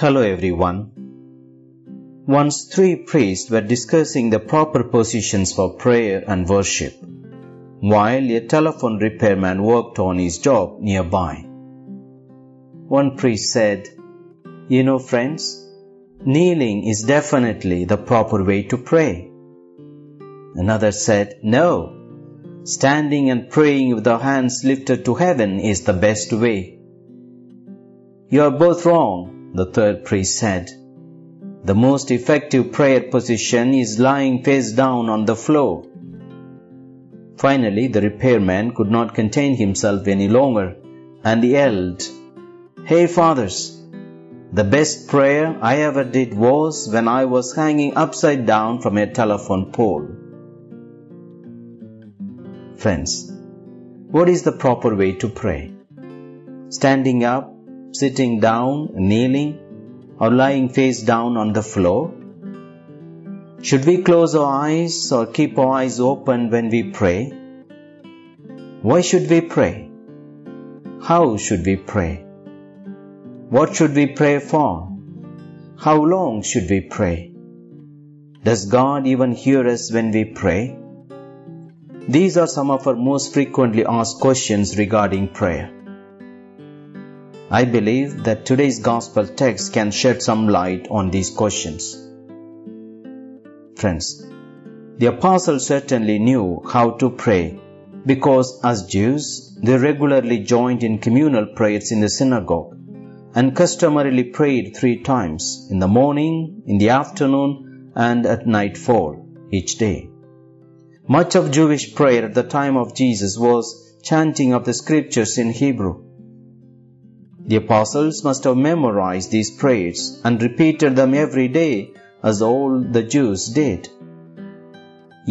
Hello everyone. Once three priests were discussing the proper positions for prayer and worship, while a telephone repairman worked on his job nearby. One priest said, "You know, friends, kneeling is definitely the proper way to pray." Another said, "No, standing and praying with the hands lifted to heaven is the best way." "You are both wrong," the third priest said. "The most effective prayer position is lying face down on the floor." Finally, the repairman could not contain himself any longer and yelled, "Hey fathers, the best prayer I ever did was when I was hanging upside down from a telephone pole." Friends, what is the proper way to pray? Standing up, sitting down, kneeling, or lying face down on the floor? Should we close our eyes or keep our eyes open when we pray? Why should we pray? How should we pray? What should we pray for? How long should we pray? Does God even hear us when we pray? These are some of our most frequently asked questions regarding prayer. I believe that today's gospel text can shed some light on these questions. Friends, the apostles certainly knew how to pray because, as Jews, they regularly joined in communal prayers in the synagogue and customarily prayed three times, in the morning, in the afternoon, and at nightfall each day. Much of Jewish prayer at the time of Jesus was chanting of the scriptures in Hebrew. The apostles must have memorized these prayers and repeated them every day, as all the Jews did.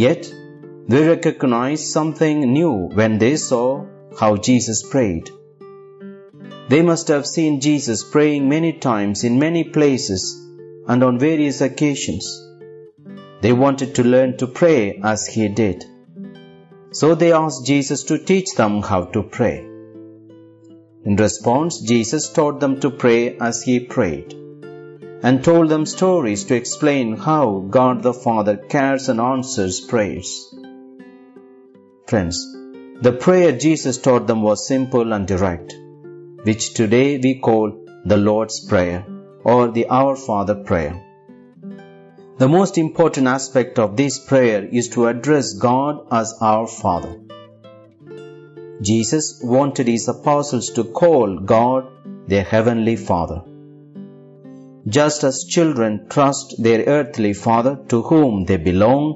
Yet, they recognized something new when they saw how Jesus prayed. They must have seen Jesus praying many times in many places and on various occasions. They wanted to learn to pray as he did. So they asked Jesus to teach them how to pray. In response, Jesus taught them to pray as he prayed, and told them stories to explain how God the Father cares and answers prayers. Friends, the prayer Jesus taught them was simple and direct, which today we call the Lord's Prayer or the Our Father Prayer. The most important aspect of this prayer is to address God as our Father. Jesus wanted his apostles to call God their Heavenly Father, just as children trust their earthly father to whom they belong.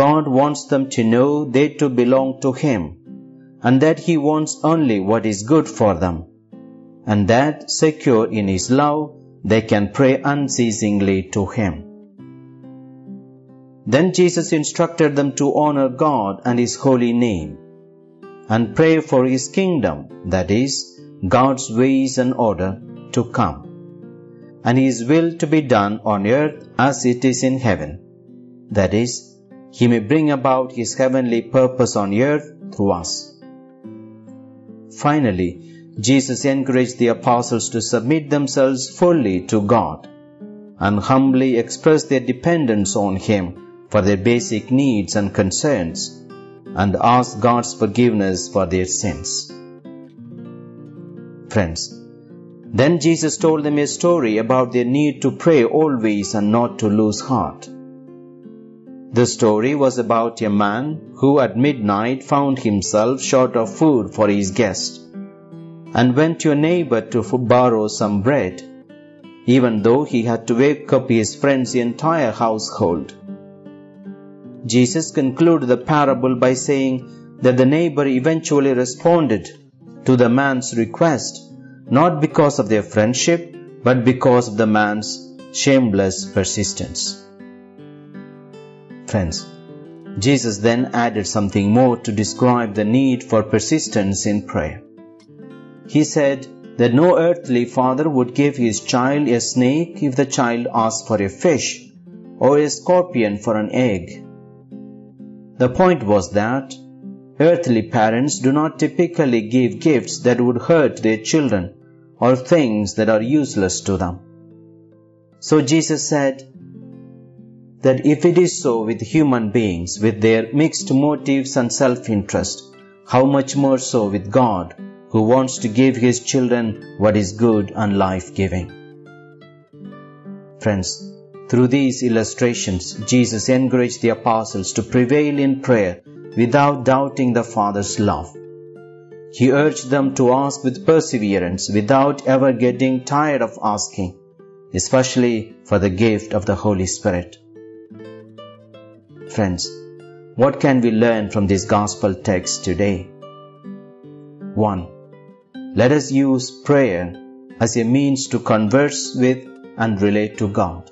God wants them to know they too belong to Him, and that He wants only what is good for them, and that, secure in His love, they can pray unceasingly to Him. Then Jesus instructed them to honor God and His holy name, and pray for His kingdom, that is, God's ways and order, to come, and His will to be done on earth as it is in heaven. That is, He may bring about His heavenly purpose on earth through us. Finally, Jesus encouraged the apostles to submit themselves fully to God and humbly express their dependence on Him for their basic needs and concerns, and ask God's forgiveness for their sins. Friends, then Jesus told them a story about their need to pray always and not to lose heart. The story was about a man who at midnight found himself short of food for his guest, and went to a neighbor to borrow some bread, even though he had to wake up his friend's entire household. Jesus concluded the parable by saying that the neighbor eventually responded to the man's request, not because of their friendship, but because of the man's shameless persistence. Friends, Jesus then added something more to describe the need for persistence in prayer. He said that no earthly father would give his child a snake if the child asked for a fish, or a scorpion for an egg. The point was that earthly parents do not typically give gifts that would hurt their children, or things that are useless to them. So Jesus said that if it is so with human beings with their mixed motives and self-interest, how much more so with God, who wants to give His children what is good and life-giving. Friends, through these illustrations, Jesus encouraged the apostles to prevail in prayer without doubting the Father's love. He urged them to ask with perseverance without ever getting tired of asking, especially for the gift of the Holy Spirit. Friends, what can we learn from this Gospel text today? 1. Let us use prayer as a means to converse with and relate to God.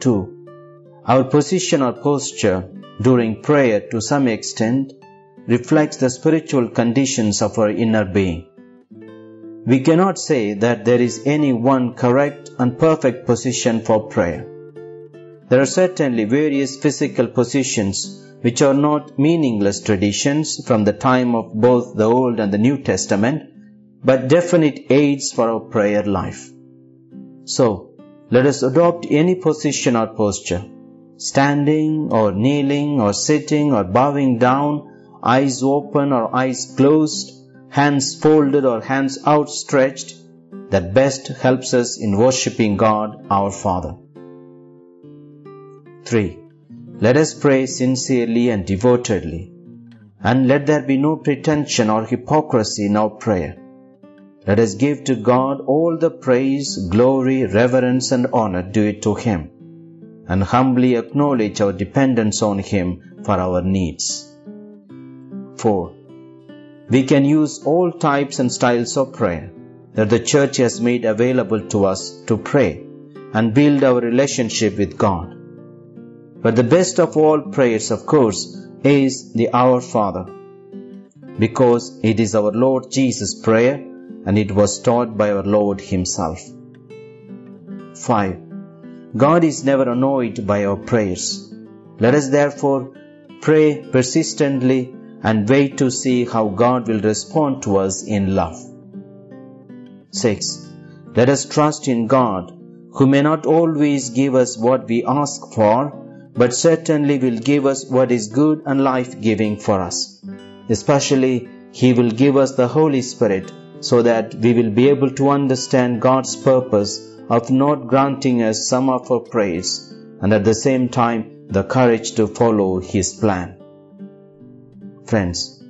2. Our position or posture during prayer to some extent reflects the spiritual conditions of our inner being. We cannot say that there is any one correct and perfect position for prayer. There are certainly various physical positions which are not meaningless traditions from the time of both the Old and the New Testament, but definite aids for our prayer life. So, let us adopt any position or posture, standing or kneeling or sitting or bowing down, eyes open or eyes closed, hands folded or hands outstretched, that best helps us in worshipping God our Father. 3. Let us pray sincerely and devotedly, and let there be no pretension or hypocrisy in our prayer. Let us give to God all the praise, glory, reverence and honor due to Him, and humbly acknowledge our dependence on Him for our needs. 4. We can use all types and styles of prayer that the Church has made available to us to pray and build our relationship with God. But the best of all prayers, of course, is the Our Father, because it is our Lord Jesus' prayer and it was taught by our Lord Himself. 5. God is never annoyed by our prayers. Let us therefore pray persistently and wait to see how God will respond to us in love. 6. Let us trust in God, who may not always give us what we ask for, but certainly will give us what is good and life-giving for us. Especially, He will give us the Holy Spirit so that we will be able to understand God's purpose of not granting us some of our prayers, and at the same time the courage to follow His plan. Friends,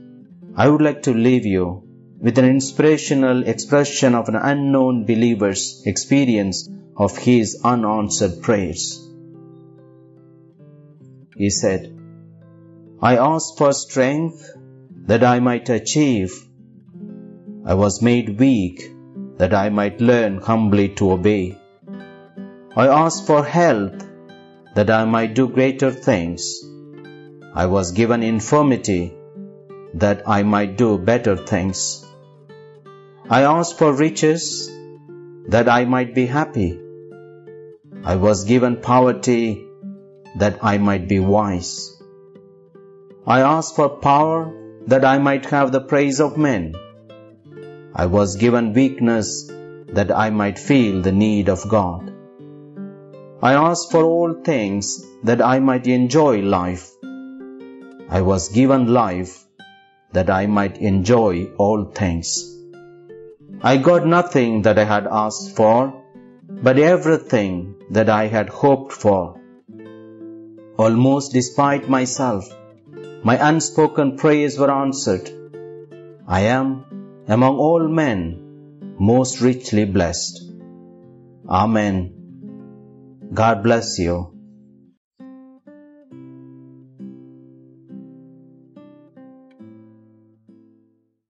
I would like to leave you with an inspirational expression of an unknown believer's experience of his unanswered prayers. He said, "I asked for strength that I might achieve. I was made weak that I might learn humbly to obey. I asked for health that I might do greater things. I was given infirmity that I might do better things. I asked for riches that I might be happy. I was given poverty that I might be wise. I asked for power that I might have the praise of men. I was given weakness that I might feel the need of God. I asked for all things that I might enjoy life. I was given life that I might enjoy all things. I got nothing that I had asked for, but everything that I had hoped for. Almost despite myself, my unspoken prayers were answered. I am, among all men, most richly blessed." Amen. God bless you.